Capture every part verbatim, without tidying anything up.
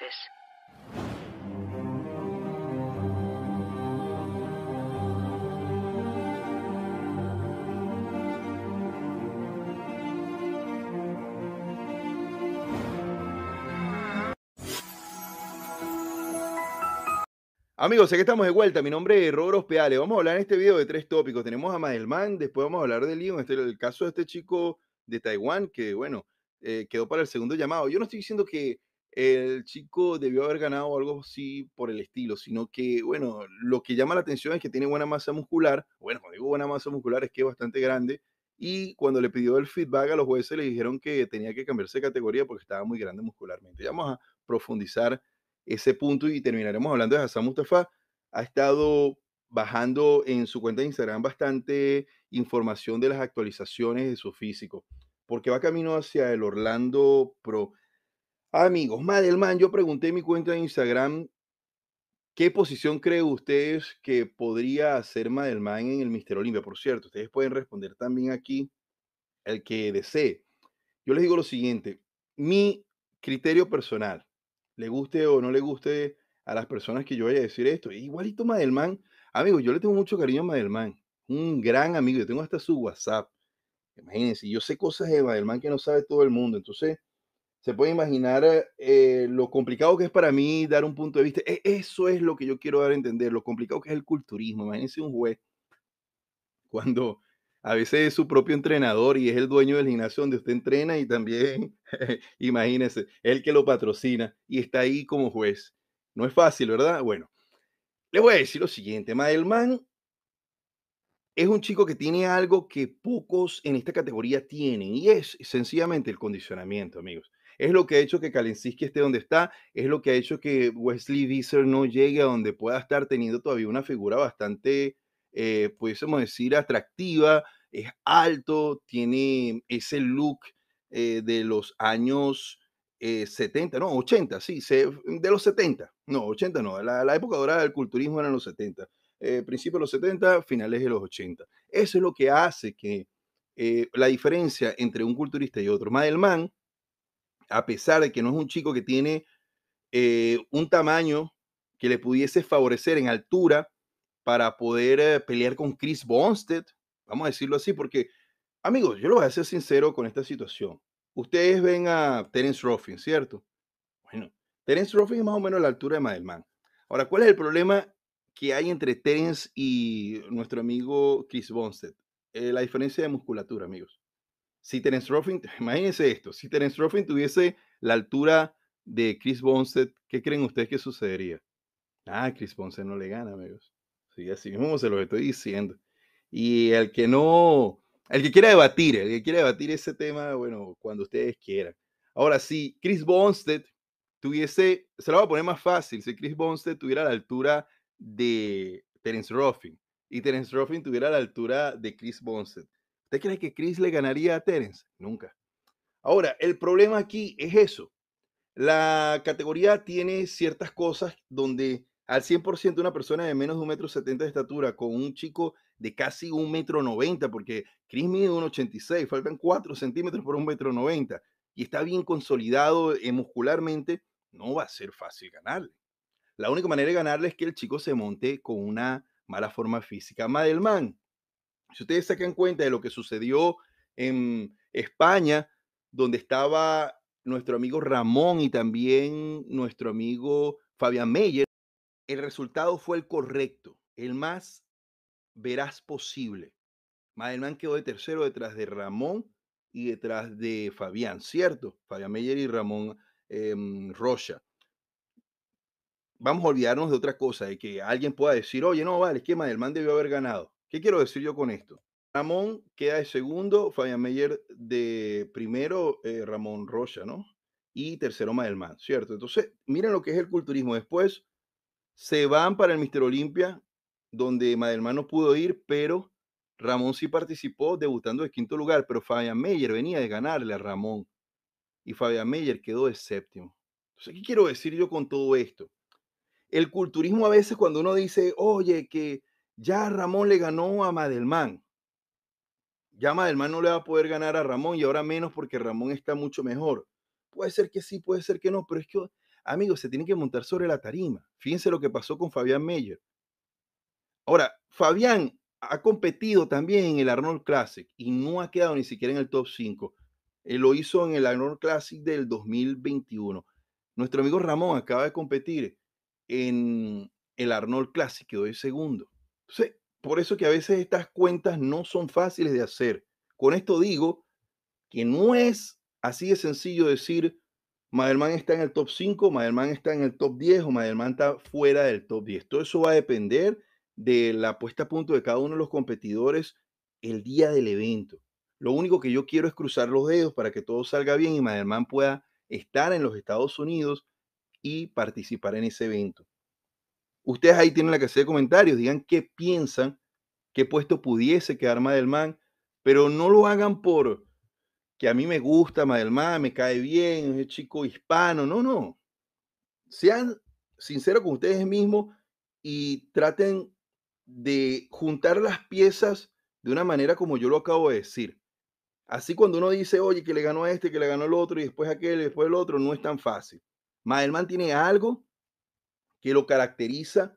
Memphis. Amigos, aquí estamos de vuelta. Mi nombre es Robert Hospedales. Vamos a hablar en este video de tres tópicos. Tenemos a Madelman, después vamos a hablar de Liu, este, el caso de este chico de Taiwán que, bueno, eh, quedó para el segundo llamado. Yo no estoy diciendo que el chico debió haber ganado algo así por el estilo, sino que, bueno, lo que llama la atención es que tiene buena masa muscular. Bueno, cuando digo buena masa muscular es que es bastante grande. Y cuando le pidió el feedback a los jueces, le dijeron que tenía que cambiarse de categoría porque estaba muy grande muscularmente. Ya vamos a profundizar ese punto y terminaremos hablando de Hassan Mostafa. Ha estado bajando en su cuenta de Instagram bastante información de las actualizaciones de su físico, porque va camino hacia el Orlando Pro. Amigos, Madelman, yo pregunté en mi cuenta de Instagram, ¿qué posición creen ustedes que podría hacer Madelman en el míster Olympia? Por cierto, ustedes pueden responder también aquí el que desee. Yo les digo lo siguiente, mi criterio personal, le guste o no le guste a las personas que yo vaya a decir esto. Igualito Madelman, amigos, yo le tengo mucho cariño a Madelman, un gran amigo, yo tengo hasta su WhatsApp. Imagínense, yo sé cosas de Madelman que no sabe todo el mundo, entonces se puede imaginar eh, lo complicado que es para mí dar un punto de vista. E eso es lo que yo quiero dar a entender, lo complicado que es el culturismo. Imagínense un juez, cuando a veces es su propio entrenador y es el dueño del gimnasio donde usted entrena y también, imagínense, el que lo patrocina y está ahí como juez. No es fácil, ¿verdad? Bueno, les voy a decir lo siguiente. Madelman es un chico que tiene algo que pocos en esta categoría tienen y es sencillamente el condicionamiento, amigos. Es lo que ha hecho que Kalenciski esté donde está, es lo que ha hecho que Wesley Visser no llegue a donde pueda estar teniendo todavía una figura bastante... Eh, pudiésemos decir atractiva, es alto, tiene ese look eh, de los años eh, setenta, no, ochenta, sí, se, de los setenta, no, ochenta no, la, la época dorada del culturismo eran los setenta, eh, principios de los setenta, finales de los ochenta. Eso es lo que hace que eh, la diferencia entre un culturista y otro. Madelman, a pesar de que no es un chico que tiene eh, un tamaño que le pudiese favorecer en altura, para poder eh, pelear con Chris Bonset, vamos a decirlo así, porque, amigos, yo lo voy a ser sincero con esta situación. Ustedes ven a Terence Ruffin, ¿cierto? Bueno, Terence Ruffin es más o menos la altura de Madelman. Ahora, ¿cuál es el problema que hay entre Terence y nuestro amigo Chris Bonset? Eh, la diferencia de musculatura, amigos. Si Terence Ruffin, imagínense esto, si Terence Ruffin tuviese la altura de Chris Bonset, ¿qué creen ustedes que sucedería? Ah, Chris Bonset no le gana, amigos. Sí, así mismo se lo estoy diciendo. Y el que no, el que quiera debatir, el que quiera debatir ese tema, bueno, cuando ustedes quieran. Ahora, si Chris Bumstead tuviese, se lo voy a poner más fácil, si Chris Bumstead tuviera la altura de Terence Ruffin y Terence Ruffin tuviera la altura de Chris Bumstead, ¿usted cree que Chris le ganaría a Terence? Nunca. Ahora, el problema aquí es eso. La categoría tiene ciertas cosas donde... al cien por ciento una persona de menos de un metro setenta de estatura con un chico de casi un metro noventa, porque Chris mide uno ochenta y seis, faltan cuatro centímetros por un metro noventa y está bien consolidado eh, muscularmente, no va a ser fácil ganarle. La única manera de ganarle es que el chico se monte con una mala forma física. Madelman, si ustedes sacan cuenta de lo que sucedió en España, donde estaba nuestro amigo Ramón y también nuestro amigo Fabián Meyer, el resultado fue el correcto, el más veraz posible. Madelman quedó de tercero detrás de Ramón y detrás de Fabián, ¿cierto? Fabián Meyer y Ramón eh, Rocha. Vamos a olvidarnos de otra cosa, de que alguien pueda decir, oye, no, vale, es que Madelman debió haber ganado. ¿Qué quiero decir yo con esto? Ramón queda de segundo, Fabián Meyer de primero, eh, Ramón Rocha, ¿no? Y tercero Madelman, ¿cierto? Entonces, miren lo que es el culturismo. Después se van para el míster Olympia, donde Madelman no pudo ir, pero Ramón sí participó, debutando de quinto lugar, pero Fabián Meyer venía de ganarle a Ramón y Fabián Meyer quedó de séptimo. Entonces, ¿qué quiero decir yo con todo esto? El culturismo a veces cuando uno dice, oye, que ya Ramón le ganó a Madelman, ya Madelman no le va a poder ganar a Ramón y ahora menos porque Ramón está mucho mejor. Puede ser que sí, puede ser que no, pero es que Amigos, se tienen que montar sobre la tarima. Fíjense lo que pasó con Fabián Meyer. Ahora, Fabián ha competido también en el Arnold Classic y no ha quedado ni siquiera en el top cinco. Él lo hizo en el Arnold Classic del dos mil veintiuno. Nuestro amigo Ramón acaba de competir en el Arnold Classic, quedó de segundo. Entonces, por eso que a veces estas cuentas no son fáciles de hacer. Con esto digo que no es así de sencillo decir Madelman está en el top cinco, Madelman está en el top diez o Madelman está fuera del top diez. Todo eso va a depender de la puesta a punto de cada uno de los competidores el día del evento. Lo único que yo quiero es cruzar los dedos para que todo salga bien y Madelman pueda estar en los Estados Unidos y participar en ese evento. Ustedes ahí tienen la casilla de comentarios, digan qué piensan, qué puesto pudiese quedar Madelman, pero no lo hagan por que a mí me gusta Madelman, me cae bien, es el chico hispano, no, no. Sean sinceros con ustedes mismos y traten de juntar las piezas de una manera como yo lo acabo de decir. Así cuando uno dice, oye, que le ganó a este, que le ganó el otro, y después aquel, y después el otro, no es tan fácil. Madelman tiene algo que lo caracteriza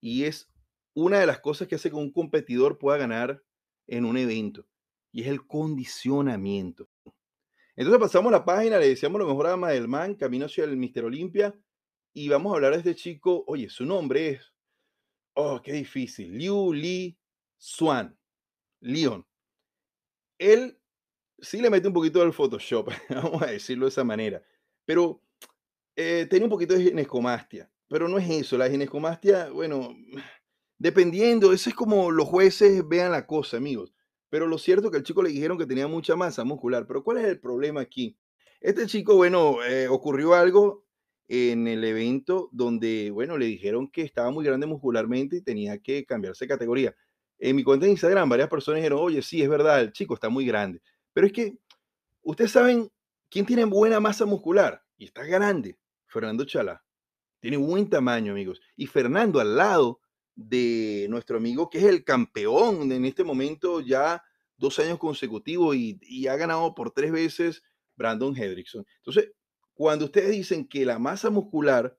y es una de las cosas que hace que un competidor pueda ganar en un evento, y es el condicionamiento. Entonces pasamos la página, le deseamos lo mejor a Madelman, camino hacia el míster Olympia, y vamos a hablar de este chico. Oye, su nombre es, oh, qué difícil, Liu Li Suan, Leon. Él sí le mete un poquito del Photoshop, vamos a decirlo de esa manera, pero eh, tiene un poquito de ginecomastia, pero no es eso. La ginecomastia, bueno, dependiendo, eso es como los jueces vean la cosa, amigos. Pero lo cierto es que al chico le dijeron que tenía mucha masa muscular. Pero ¿cuál es el problema aquí? Este chico, bueno, eh, ocurrió algo en el evento donde, bueno, le dijeron que estaba muy grande muscularmente y tenía que cambiarse de categoría. En mi cuenta de Instagram, varias personas dijeron, oye, sí, es verdad, el chico está muy grande. Pero es que, ustedes saben, ¿quién tiene buena masa muscular? Y está grande, Fernando Chalá. Tiene buen tamaño, amigos. Y Fernando, al lado de nuestro amigo, que es el campeón en este momento, ya dos años consecutivos y, y ha ganado por tres veces, Brandon Hedrickson. Entonces, cuando ustedes dicen que la masa muscular,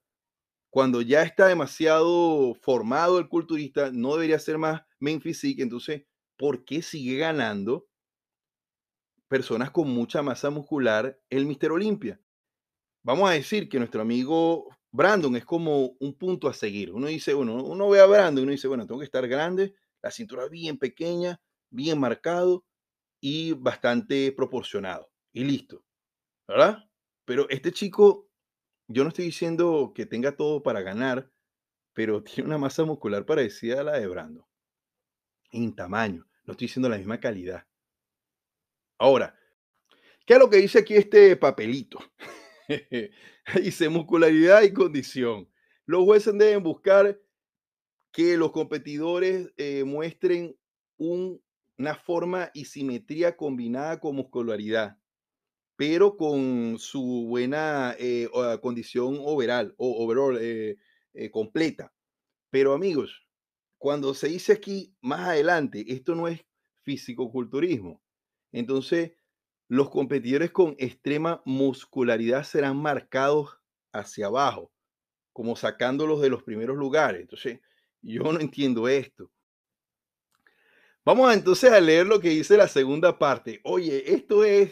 cuando ya está demasiado formado el culturista, no debería ser más Men's Physique, entonces, ¿por qué sigue ganando personas con mucha masa muscular el míster Olympia? Vamos a decir que nuestro amigo Brandon es como un punto a seguir. Uno dice, bueno, uno ve a Brandon y uno dice, bueno, tengo que estar grande, la cintura bien pequeña, bien marcado y bastante proporcionado. Y listo, ¿verdad? Pero este chico, yo no estoy diciendo que tenga todo para ganar, pero tiene una masa muscular parecida a la de Brandon. En tamaño, no estoy diciendo la misma calidad. Ahora, ¿qué es lo que dice aquí este papelito? Dice muscularidad y condición. Los jueces deben buscar que los competidores eh, muestren un, una forma y simetría combinada con muscularidad, pero con su buena eh, condición overall o overall eh, eh, completa. Pero amigos, cuando se dice aquí más adelante, esto no es físico-culturismo. Entonces, los competidores con extrema muscularidad serán marcados hacia abajo, como sacándolos de los primeros lugares. Entonces, yo no entiendo esto. Vamos entonces a leer lo que dice la segunda parte. Oye, esto es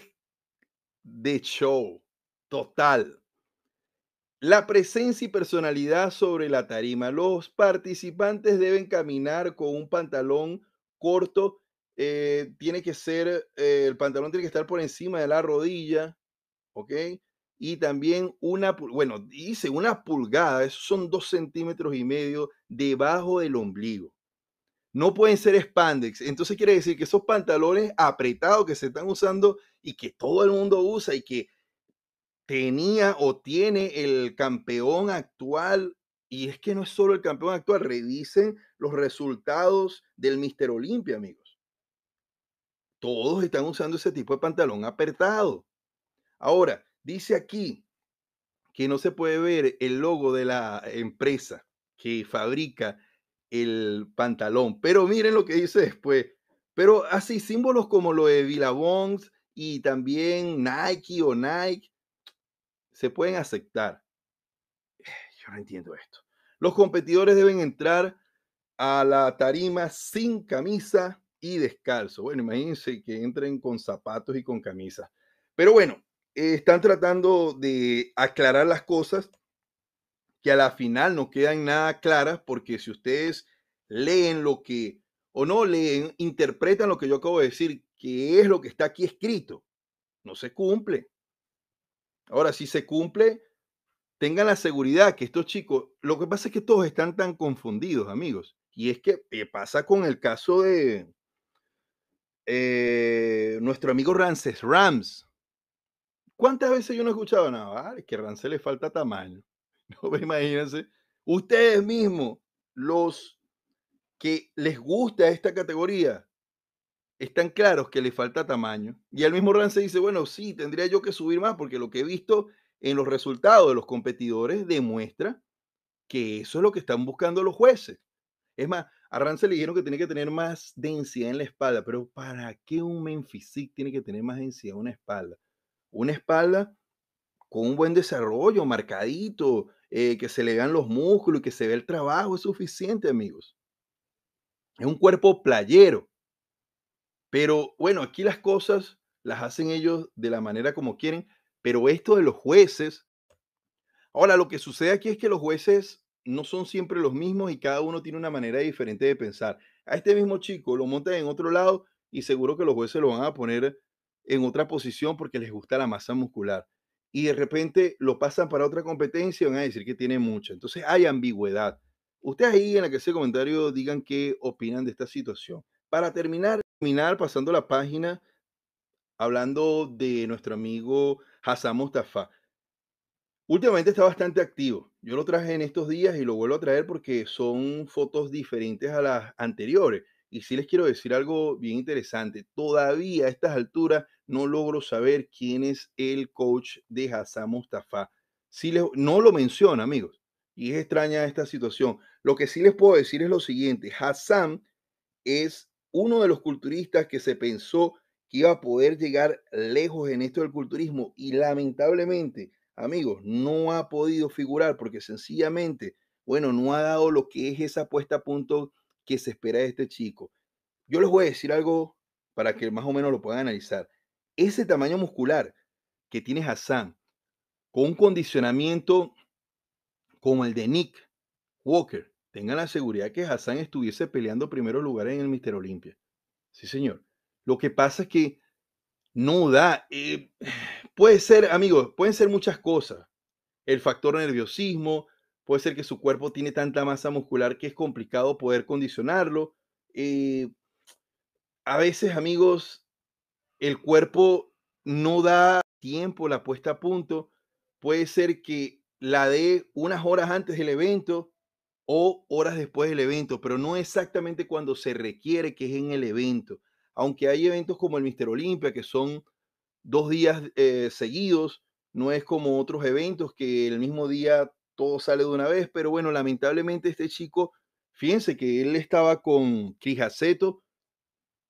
de show total. La presencia y personalidad sobre la tarima. Los participantes deben caminar con un pantalón corto. Eh, tiene que ser, eh, el pantalón tiene que estar por encima de la rodilla, ¿ok? Y también una, bueno, dice una pulgada, esos son dos centímetros y medio debajo del ombligo. No pueden ser spandex, entonces quiere decir que esos pantalones apretados que se están usando y que todo el mundo usa y que tenía o tiene el campeón actual. Y es que no es solo el campeón actual, revisen los resultados del míster Olympia, amigos. Todos están usando ese tipo de pantalón apretado. Ahora, dice aquí que no se puede ver el logo de la empresa que fabrica el pantalón. Pero miren lo que dice después. Pero así, símbolos como lo de Villabong y también Nike o Nike se pueden aceptar. yo no entiendo esto. Los competidores deben entrar a la tarima sin camisa y descalzo. Bueno, imagínense que entren con zapatos y con camisa. Pero bueno, eh, están tratando de aclarar las cosas que a la final no quedan nada claras, porque si ustedes leen lo que, o no leen, interpretan lo que yo acabo de decir, que es lo que está aquí escrito, no se cumple. Ahora, si se cumple, tengan la seguridad que estos chicos, lo que pasa es que todos están tan confundidos, amigos. Y es que pasa con el caso de eh, nuestro amigo Ramses. Rams. ¿Cuántas veces yo no he escuchado nada? No, es que a Ramses le falta tamaño. No, imagínense. Ustedes mismos, los que les gusta esta categoría, están claros que le falta tamaño. Y el mismo Ramses dice, bueno, sí, tendría yo que subir más, porque lo que he visto en los resultados de los competidores demuestra que eso es lo que están buscando los jueces. Es más, a Ramses le dijeron que tiene que tener más densidad en la espalda, pero ¿para qué un Men's Physique tiene que tener más densidad en una espalda? Una espalda con un buen desarrollo, marcadito, eh, que se le vean los músculos y que se vea el trabajo, es suficiente, amigos. Es un cuerpo playero. Pero bueno, aquí las cosas las hacen ellos de la manera como quieren. Pero esto de los jueces. Ahora, lo que sucede aquí es que los jueces no son siempre los mismos y cada uno tiene una manera diferente de pensar. A este mismo chico lo montan en otro lado y seguro que los jueces lo van a poner en otra posición porque les gusta la masa muscular. Y de repente lo pasan para otra competencia y van a decir que tiene mucha. Entonces hay ambigüedad. Ustedes ahí en la que ese comentario digan qué opinan de esta situación. Para terminar, terminar pasando la página, hablando de nuestro amigo Hassan Mostafa. Últimamente está bastante activo. Yo lo traje en estos días y lo vuelvo a traer porque son fotos diferentes a las anteriores. Y sí les quiero decir algo bien interesante. Todavía a estas alturas no logro saber quién es el coach de Hassan Mostafa. Sí les, no lo menciona, amigos. Y es extraña esta situación. Lo que sí les puedo decir es lo siguiente. Hassan es uno de los culturistas que se pensó que iba a poder llegar lejos en esto del culturismo. Y lamentablemente, amigos, no ha podido figurar porque sencillamente, bueno, no ha dado lo que es esa puesta a punto que se espera de este chico. Yo les voy a decir algo para que más o menos lo puedan analizar. Ese tamaño muscular que tiene Hassan con un condicionamiento como el de Nick Walker, tengan la seguridad que Hassan estuviese peleando primeros lugares en el míster Olympia. Sí, señor. Lo que pasa es que no da. Eh, puede ser, amigos, pueden ser muchas cosas. El factor nerviosismo, puede ser que su cuerpo tiene tanta masa muscular que es complicado poder condicionarlo. Eh, a veces, amigos, el cuerpo no da tiempo, la puesta a punto. Puede ser que la de unas horas antes del evento o horas después del evento, pero no exactamente cuando se requiere, que es en el evento. Aunque hay eventos como el míster Olympia, que son dos días eh, seguidos, no es como otros eventos que el mismo día todo sale de una vez, pero bueno, lamentablemente este chico, fíjense que él estaba con Chris Aceto,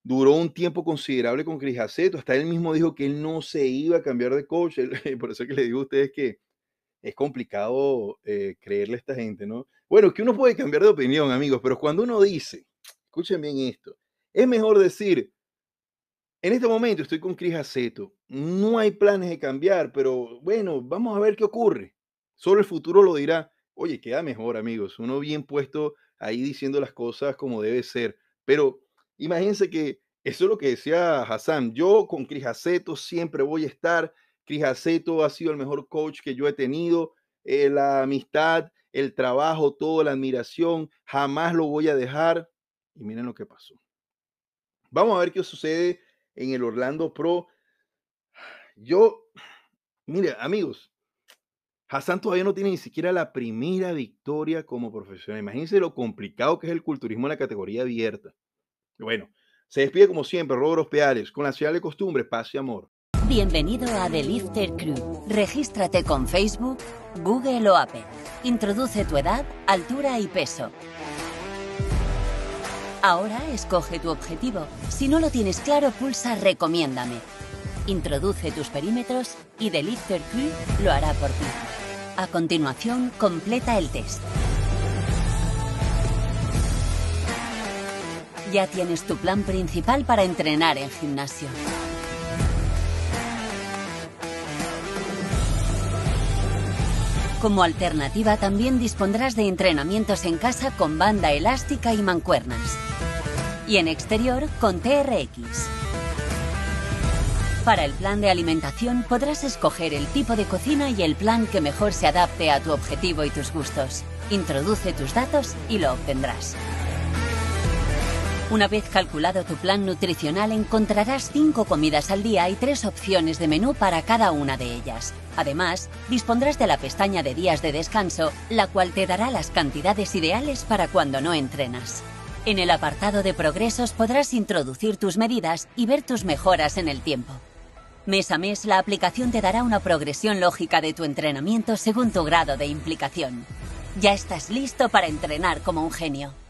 duró un tiempo considerable con Chris Aceto, hasta él mismo dijo que él no se iba a cambiar de coach, por eso que les digo a ustedes que es complicado eh, creerle a esta gente, ¿no? Bueno, que uno puede cambiar de opinión, amigos, pero cuando uno dice, escuchen bien esto, es mejor decir, en este momento estoy con Chris Aceto, no hay planes de cambiar, pero bueno, vamos a ver qué ocurre. Solo el futuro lo dirá. Oye, queda mejor, amigos. Uno bien puesto ahí diciendo las cosas como debe ser. Pero imagínense que eso es lo que decía Hassan. Yo con Chris Aceto siempre voy a estar. Chris Aceto ha sido el mejor coach que yo he tenido, eh, la amistad, el trabajo, toda la admiración, jamás lo voy a dejar. Y miren lo que pasó. Vamos a ver qué sucede en el Orlando Pro. Yo, mire, amigos, Hassan todavía no tiene ni siquiera la primera victoria como profesional. Imagínense lo complicado que es el culturismo en la categoría abierta. Bueno, se despide como siempre Robert Hospedales, con la ciudad de costumbre, paz y amor. Bienvenido a The Lifter Crew. Regístrate con Facebook, Google o Apple. Introduce tu edad, altura y peso. Ahora escoge tu objetivo. Si no lo tienes claro, pulsa Recomiéndame. Introduce tus perímetros y The Lifter Crew lo hará por ti. A continuación, completa el test. Ya tienes tu plan principal para entrenar en gimnasio. Como alternativa también dispondrás de entrenamientos en casa con banda elástica y mancuernas. Y en exterior con T R X. Para el plan de alimentación podrás escoger el tipo de cocina y el plan que mejor se adapte a tu objetivo y tus gustos. Introduce tus datos y lo obtendrás. Una vez calculado tu plan nutricional encontrarás cinco comidas al día y tres opciones de menú para cada una de ellas. Además, dispondrás de la pestaña de días de descanso, la cual te dará las cantidades ideales para cuando no entrenas. En el apartado de progresos podrás introducir tus medidas y ver tus mejoras en el tiempo. Mes a mes, la aplicación te dará una progresión lógica de tu entrenamiento según tu grado de implicación. Ya estás listo para entrenar como un genio.